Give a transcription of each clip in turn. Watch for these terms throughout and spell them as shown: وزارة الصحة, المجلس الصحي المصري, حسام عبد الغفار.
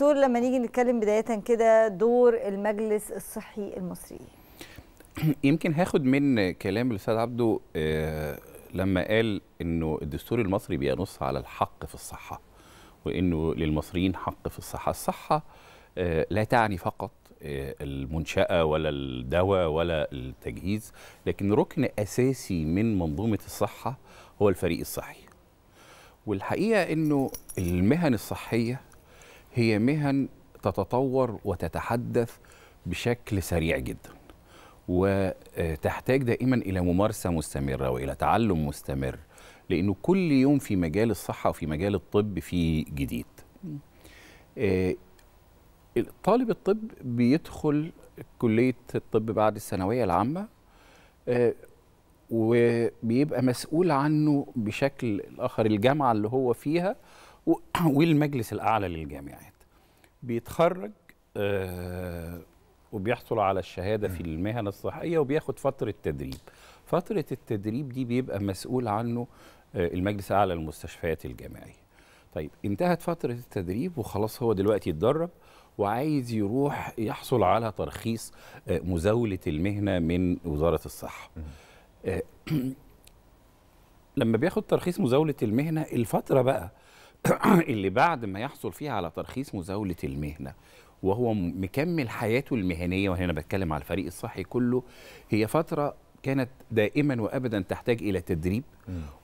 دكتور، لما نيجي نتكلم بداية كده دور المجلس الصحي المصري، يمكن هاخد من كلام الأستاذ عبده لما قال إنه الدستور المصري بينص على الحق في الصحة، وإنه للمصريين حق في الصحة. الصحة لا تعني فقط المنشأة ولا الدواء ولا التجهيز، لكن ركن أساسي من منظومة الصحة هو الفريق الصحي. والحقيقة إنه المهن الصحية هي مهن تتطور وتتحدث بشكل سريع جدا، وتحتاج دائما إلى ممارسة مستمرة وإلى تعلم مستمر، لأنه كل يوم في مجال الصحة وفي مجال الطب في جديد. طالب الطب بيدخل كلية الطب بعد الثانوية العامة، وبيبقى مسؤول عنه بشكل آخر الجامعة اللي هو فيها والمجلس الأعلى للجامعات. بيتخرج وبيحصل على الشهادة في المهن الصحية، وبياخد فترة تدريب. فترة التدريب دي بيبقى مسؤول عنه المجلس الأعلى للمستشفيات الجامعية. طيب، انتهت فترة التدريب وخلاص هو دلوقتي يتدرب وعايز يروح يحصل على ترخيص مزاولة المهنة من وزارة الصحة. لما بياخد ترخيص مزاولة المهنة، الفترة بقى اللي بعد ما يحصل فيها على ترخيص مزاولة المهنة وهو مكمل حياته المهنية، وهنا بتكلم على الفريق الصحي كله، هي فترة كانت دائما وابدا تحتاج الى تدريب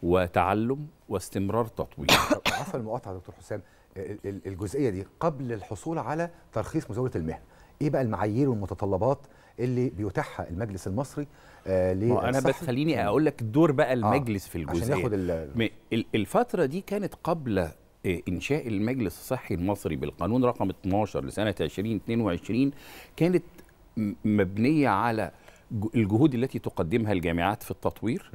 وتعلم واستمرار تطوير. عفوا المقاطعة دكتور حسام، الجزئية دي قبل الحصول على ترخيص مزاولة المهنة، ايه بقى المعايير والمتطلبات اللي بيتاحها المجلس المصري للصحة؟ انا بس خليني اقول لك دور بقى المجلس في الجزئية عشان ياخد الفترة دي كانت قبل إنشاء المجلس الصحي المصري بالقانون رقم 12 لسنة 2022، كانت مبنية على الجهود التي تقدمها الجامعات في التطوير،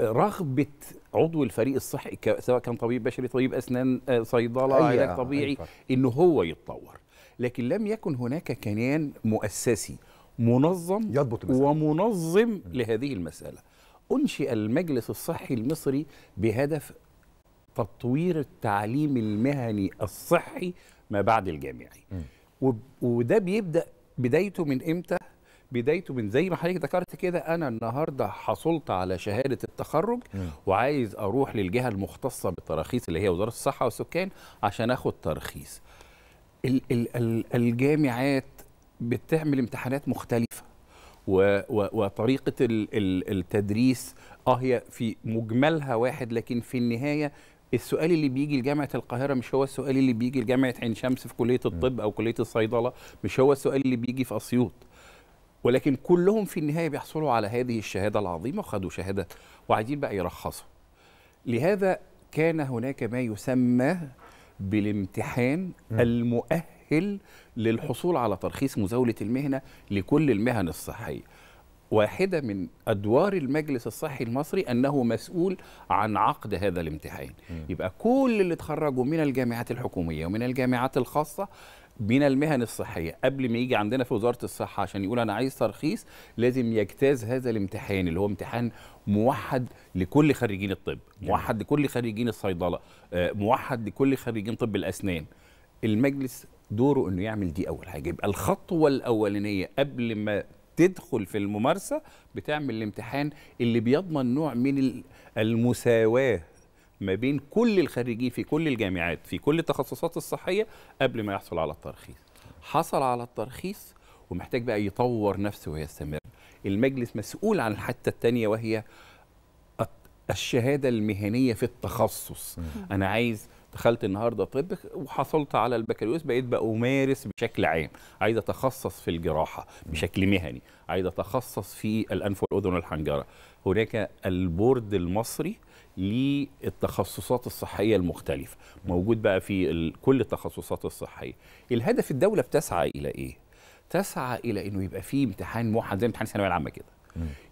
رغبة عضو الفريق الصحي سواء كان طبيب بشري، طبيب أسنان، صيدلة، علاج طبيعي، إنه هو يتطور. لكن لم يكن هناك كيان مؤسسي منظم يضبط ومنظم لهذه المسألة. أنشئ المجلس الصحي المصري بهدف تطوير التعليم المهني الصحي ما بعد الجامعي، وده بيبدأ بدايته من إمتى؟ بدايته من زي ما حضرتك ذكرت كده، أنا النهاردة حصلت على شهادة التخرج وعايز أروح للجهة المختصة بالتراخيص اللي هي وزارة الصحة والسكان عشان أخد ترخيص. الجامعات بتعمل امتحانات مختلفة، وطريقة التدريس هي في مجملها واحد، لكن في النهاية السؤال اللي بيجي لجامعة القاهرة مش هو السؤال اللي بيجي لجامعة عين شمس في كلية الطب أو كلية الصيدلة، مش هو السؤال اللي بيجي في أسيوط، ولكن كلهم في النهاية بيحصلوا على هذه الشهادة العظيمة وخدوا شهادة وعايزين بقى يرخصوا. لهذا كان هناك ما يسمى بالامتحان المؤهل للحصول على ترخيص مزاولة المهنة لكل المهن الصحية. واحدة من أدوار المجلس الصحي المصري أنه مسؤول عن عقد هذا الامتحان. يبقى كل اللي اتخرجوا من الجامعات الحكومية ومن الجامعات الخاصة من المهن الصحية قبل ما يجي عندنا في وزارة الصحة عشان يقول أنا عايز ترخيص، لازم يجتاز هذا الامتحان اللي هو امتحان موحد لكل خريجين الطب، موحد لكل خريجين الصيدلة، موحد لكل خريجين طب الأسنان. المجلس دوره أنه يعمل دي أول حاجة. يبقى الخطوة الأولانية قبل ما تدخل في الممارسة بتعمل الامتحان اللي بيضمن نوع من المساواة ما بين كل الخريجين في كل الجامعات في كل التخصصات الصحية قبل ما يحصل على الترخيص. حصل على الترخيص ومحتاج بقى يطور نفسه ويستمر. المجلس مسؤول عن الحتة التانية وهي الشهادة المهنية في التخصص. أنا عايز دخلت النهارده طب وحصلت على البكالوريوس، بقيت أمارس بشكل عام، عايز أتخصص في الجراحة بشكل مهني، عايز أتخصص في الأنف والأذن والحنجرة. هناك البورد المصري للتخصصات الصحية المختلفة، موجود بقى في كل التخصصات الصحية. الهدف الدولة بتسعى إلى إيه؟ تسعى إلى إنه يبقى فيه امتحان موحد زي امتحان الثانوية العامة كده.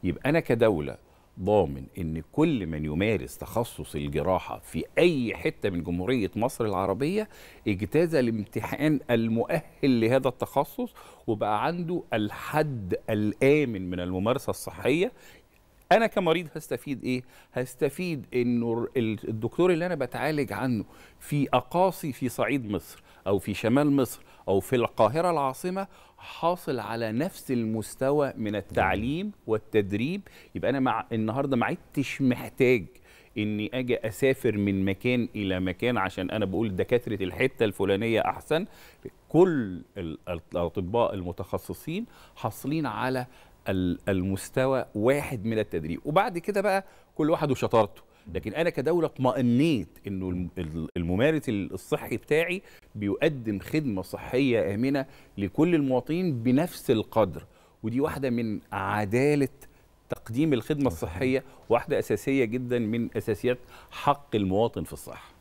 يبقى أنا كدولة ضامن ان كل من يمارس تخصص الجراحه في اي حته من جمهوريه مصر العربيه اجتاز الامتحان المؤهل لهذا التخصص، وبقى عنده الحد الامن من الممارسه الصحيه انا كمريض هستفيد ايه؟ هستفيد انه الدكتور اللي انا بتعالج عنه في اقاصي في صعيد مصر او في شمال مصر او في القاهرة العاصمة حاصل على نفس المستوى من التعليم والتدريب. يبقى انا النهارده ما عدتش محتاج اني اجي اسافر من مكان الى مكان عشان انا بقول دكاتره الحته الفلانيه احسن. كل الاطباء المتخصصين حاصلين على المستوى واحد من التدريب، وبعد كده بقى كل واحد وشطارته. لكن انا كدوله اطمأنيت انه الممارس الصحي بتاعي بيقدم خدمه صحيه امنه لكل المواطنين بنفس القدر، ودي واحده من عداله تقديم الخدمة الصحية، واحدة أساسية جدا من أساسيات حق المواطن في الصحة.